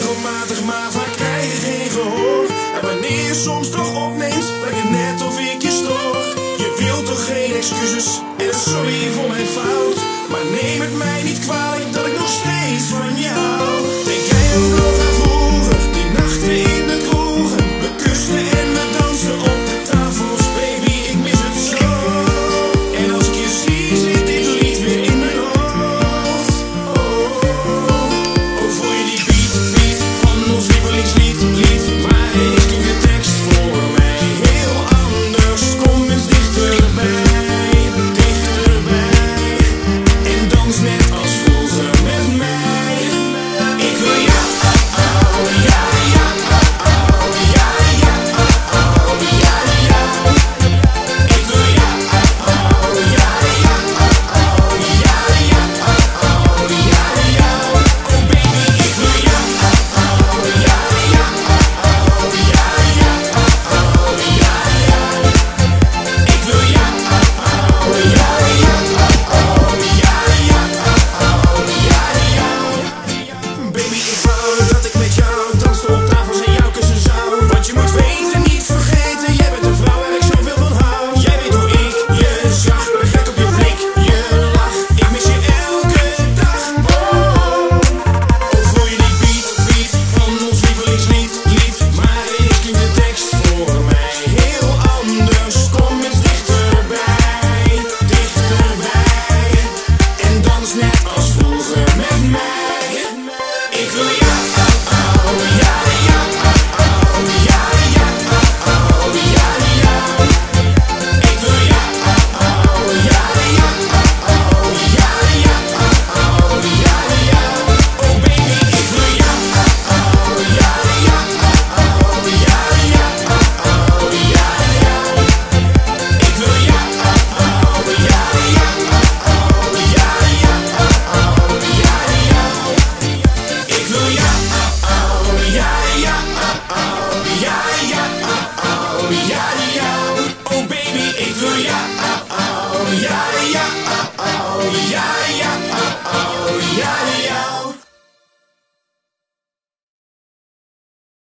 regelmatig, maar vaak krijg je geen gehoor. En wanneer je soms toch opneemt, lijkt het net of ik je stoor. Je wilt toch geen excuses en sorry voor mijn fout, maar neem het mij niet kwalijk dat ik nog steeds van je hou. Denk jij ook nog aan vroeger, die nachten in de kroegen, we kusten en we dansen op de tafels, baby ik mis het zo. En als ik je zie, zit dit lied weer in mijn hoofd. Oh, oh, oh. Oh, voel je die beat van ons lievelingslied, maar ik doe de tekst voor mij heel anders, kom eens dichterbij. Baby,